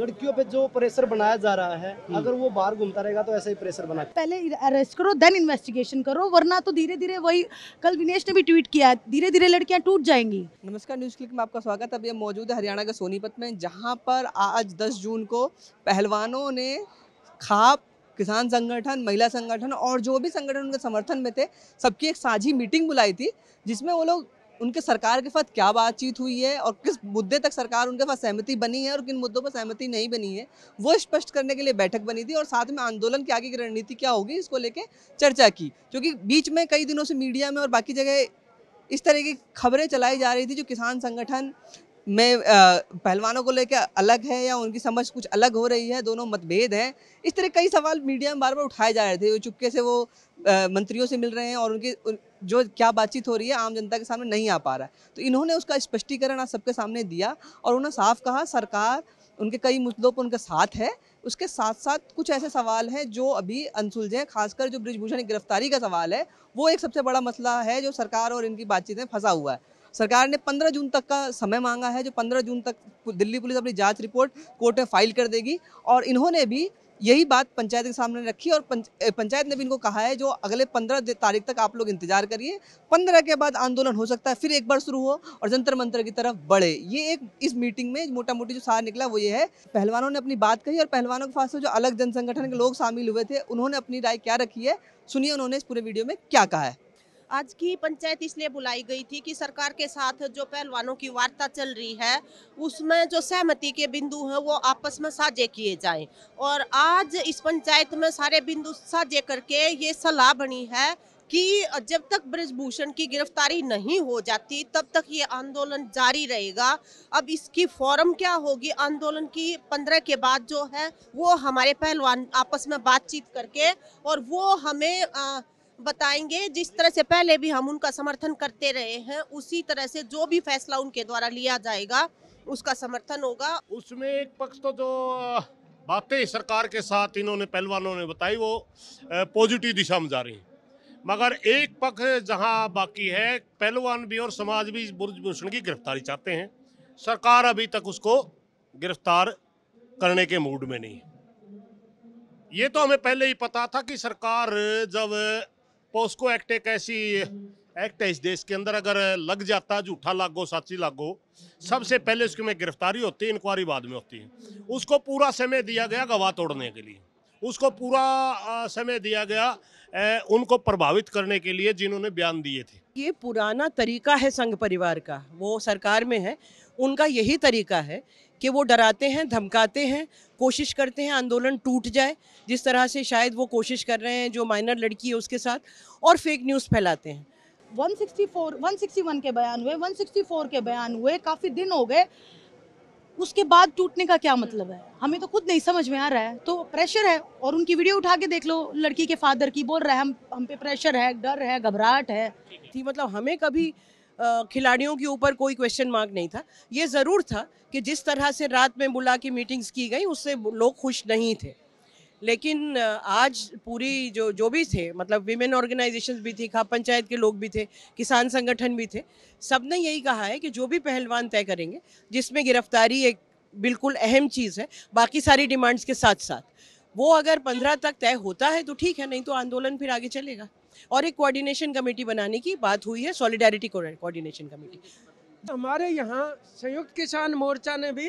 लड़कियों पे जो प्रेशर बनाया जा रहा है, अगर वो बाहर घूमता रहेगा तो ऐसा ही प्रेशर बना। पहले अरेस्ट करो, देन इन्वेस्टिगेशन करो, वरना तो धीरे धीरे, वही कल विनेश ने भी ट्वीट किया, धीरे धीरे लड़कियां टूट जाएंगी। नमस्कार, न्यूज क्लिक में आपका स्वागत। अब ये मौजूद है हरियाणा के सोनीपत में, जहाँ पर आज 10 जून को पहलवानों ने खाप, किसान संगठन, महिला संगठन और जो भी संगठन उनके समर्थन में थे, सबकी एक साझी मीटिंग बुलाई थी, जिसमें वो लोग उनके सरकार के साथ क्या बातचीत हुई है और किस मुद्दे तक सरकार उनके पास सहमति बनी है और किन मुद्दों पर सहमति नहीं बनी है, वो स्पष्ट करने के लिए बैठक बनी थी और साथ में आंदोलन की आगे की रणनीति क्या होगी इसको लेके चर्चा की। क्योंकि बीच में कई दिनों से मीडिया में और बाकी जगह इस तरह की खबरें चलाई जा रही थी जो किसान संगठन में पहलवानों को लेकर अलग है या उनकी समझ कुछ अलग हो रही है, दोनों मतभेद हैं, इस तरह कई सवाल मीडिया में बार बार उठाए जा रहे थे। वो चुपके से वो मंत्रियों से मिल रहे हैं और उनकी जो क्या बातचीत हो रही है आम जनता के सामने नहीं आ पा रहा है। तो इन्होंने उसका स्पष्टीकरण आज सबके सामने दिया और उन्होंने साफ कहा सरकार उनके कई मुद्दों पर उनके साथ है, उसके साथ साथ कुछ ऐसे सवाल हैं जो अभी अनसुलझे हैं, खासकर जो बृजभूषण की गिरफ्तारी का सवाल है वो एक सबसे बड़ा मसला है जो सरकार और इनकी बातचीत में फंसा हुआ है। सरकार ने 15 जून तक का समय मांगा है, जो 15 जून तक दिल्ली पुलिस अपनी जांच रिपोर्ट कोर्ट में फाइल कर देगी और इन्होंने भी यही बात पंचायत के सामने रखी और पंचायत ने भी इनको कहा है जो अगले 15 तारीख तक आप लोग इंतजार करिए, 15 के बाद आंदोलन हो सकता है, फिर एक बार शुरू हो और जंतर मंतर की तरफ बढ़े। ये एक इस मीटिंग में मोटा मोटी जो सार निकला वो ये है। पहलवानों ने अपनी बात कही और पहलवानों के पास जो अलग जन संगठन के लोग शामिल हुए थे उन्होंने अपनी राय क्या रखी है, सुनिए उन्होंने इस पूरे वीडियो में क्या कहा है। आज की पंचायत इसलिए बुलाई गई थी कि सरकार के साथ जो पहलवानों की वार्ता चल रही है उसमें जो सहमति के बिंदु हैं वो आपस में साझे किए जाएं और आज इस पंचायत में सारे बिंदु साझे करके ये सलाह बनी है कि जब तक बृजभूषण की गिरफ्तारी नहीं हो जाती तब तक ये आंदोलन जारी रहेगा। अब इसकी फॉर्म क्या होगी आंदोलन की, 15 के बाद जो है वो हमारे पहलवान आपस में बातचीत करके और वो हमें बताएंगे। जिस तरह से पहले भी हम उनका समर्थन करते रहे हैं उसी तरह से जो भी फैसला उनके द्वारा लिया जाएगा उसका समर्थन होगा। उसमें एक पक्ष तो जो बातें सरकार के साथ इन्होंने पहलवानों ने बताई वो पॉजिटिव दिशा में जा रही है, मगर एक पक्ष जहां बाकी है, पहलवान भी और समाज भी बृजभूषण की गिरफ्तारी चाहते हैं, सरकार अभी तक उसको गिरफ्तार करने के मूड में नहीं है। ये तो हमें पहले ही पता था कि सरकार जब पोस्को एक्ट एक ऐसी एक्ट है इस देश के अंदर, अगर लग जाता झूठा लागो साची लागो, सबसे पहले उसकी में गिरफ्तारी होती है, इंक्वायरी बाद में होती है। उसको पूरा समय दिया गया गवाह तोड़ने के लिए, उसको पूरा समय दिया गया उनको प्रभावित करने के लिए जिन्होंने बयान दिए थे। ये पुराना तरीका है संघ परिवार का, वो सरकार में है, उनका यही तरीका है कि वो डराते हैं, धमकाते हैं, कोशिश करते हैं आंदोलन टूट जाए, जिस तरह से शायद वो कोशिश कर रहे हैं जो माइनर लड़की है उसके साथ, और फेक न्यूज़ फैलाते हैं। 161 के बयान हुए, 164 के बयान हुए, काफ़ी दिन हो गए, उसके बाद टूटने का क्या मतलब है, हमें तो खुद नहीं समझ में आ रहा है। तो प्रेशर है और उनकी वीडियो उठा के देख लो, लड़की के फादर की बोल रहा है हम पे प्रेशर है, डर है, घबराहट है। मतलब हमें कभी खिलाड़ियों के ऊपर कोई क्वेश्चन मार्क नहीं था। ये ज़रूर था कि जिस तरह से रात में बुला के मीटिंग्स की गई उससे लोग खुश नहीं थे, लेकिन आज पूरी जो भी थे, मतलब विमेन ऑर्गेनाइजेशंस भी थी, खाप पंचायत के लोग भी थे, किसान संगठन भी थे, सब ने यही कहा है कि जो भी पहलवान तय करेंगे, जिसमें गिरफ्तारी एक बिल्कुल अहम चीज़ है, बाकी सारी डिमांड्स के साथ साथ, वो अगर 15 तक तय होता है तो ठीक है, नहीं तो आंदोलन फिर आगे चलेगा। और एक कोऑर्डिनेशन कमेटी बनाने की बात हुई है, सॉलिडारिटी कोऑर्डिनेशन कमेटी। हमारे यहाँ संयुक्त किसान मोर्चा ने भी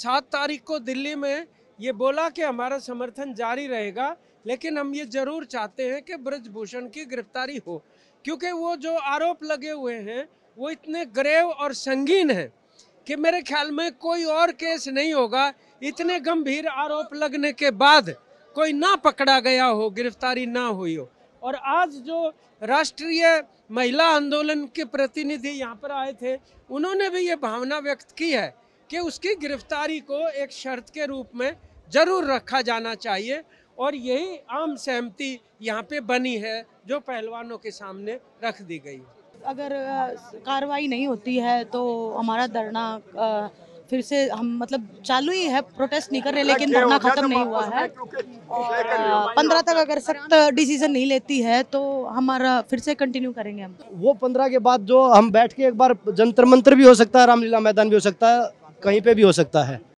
7 तारीख को दिल्ली में ये बोला कि हमारा समर्थन जारी रहेगा, लेकिन हम ये जरूर चाहते हैं कि बृजभूषण की गिरफ्तारी हो, क्योंकि वो जो आरोप लगे हुए हैं वो इतने ग्रेव और संगीन हैं कि मेरे ख्याल में कोई और केस नहीं होगा इतने गंभीर आरोप लगने के बाद कोई ना पकड़ा गया हो, गिरफ्तारी ना हुई हो। और आज जो राष्ट्रीय महिला आंदोलन के प्रतिनिधि यहाँ पर आए थे उन्होंने भी ये भावना व्यक्त की है कि उसकी गिरफ्तारी को एक शर्त के रूप में ज़रूर रखा जाना चाहिए और यही आम सहमति यहाँ पे बनी है जो पहलवानों के सामने रख दी गई। अगर कार्रवाई नहीं होती है तो हमारा धरना फिर से हम मतलब चालू ही है, प्रोटेस्ट नहीं कर रहे, लेकिन धरना खत्म नहीं हुआ है। 15 तक अगर सख्त डिसीजन नहीं लेती है तो हमारा फिर से कंटिन्यू करेंगे हम। वो 15 के बाद जो हम बैठ के एक बार जंतर मंतर भी हो सकता है, रामलीला मैदान भी हो सकता है, कहीं पे भी हो सकता है।